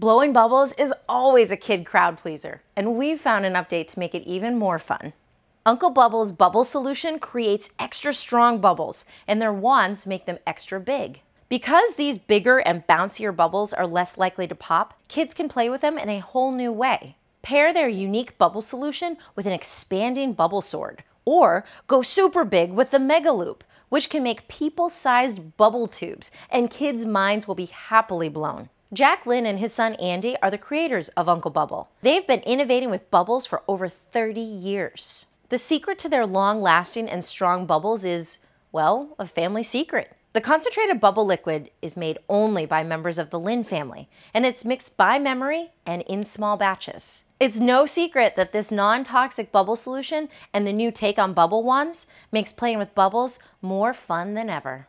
Blowing bubbles is always a kid crowd pleaser, and we've found an update to make it even more fun. Uncle Bubble's bubble solution creates extra strong bubbles, and their wands make them extra big. Because these bigger and bouncier bubbles are less likely to pop, kids can play with them in a whole new way. Pair their unique bubble solution with an expanding bubble sword, or go super big with the Megaloop, which can make people-sized bubble tubes, and kids' minds will be happily blown. Jack Lin and his son Andy are the creators of Uncle Bubble. They've been innovating with bubbles for over 30 years. The secret to their long-lasting and strong bubbles is, well, a family secret. The concentrated bubble liquid is made only by members of the Lin family, and it's mixed by memory and in small batches. It's no secret that this non-toxic bubble solution and the new take on bubble wands makes playing with bubbles more fun than ever.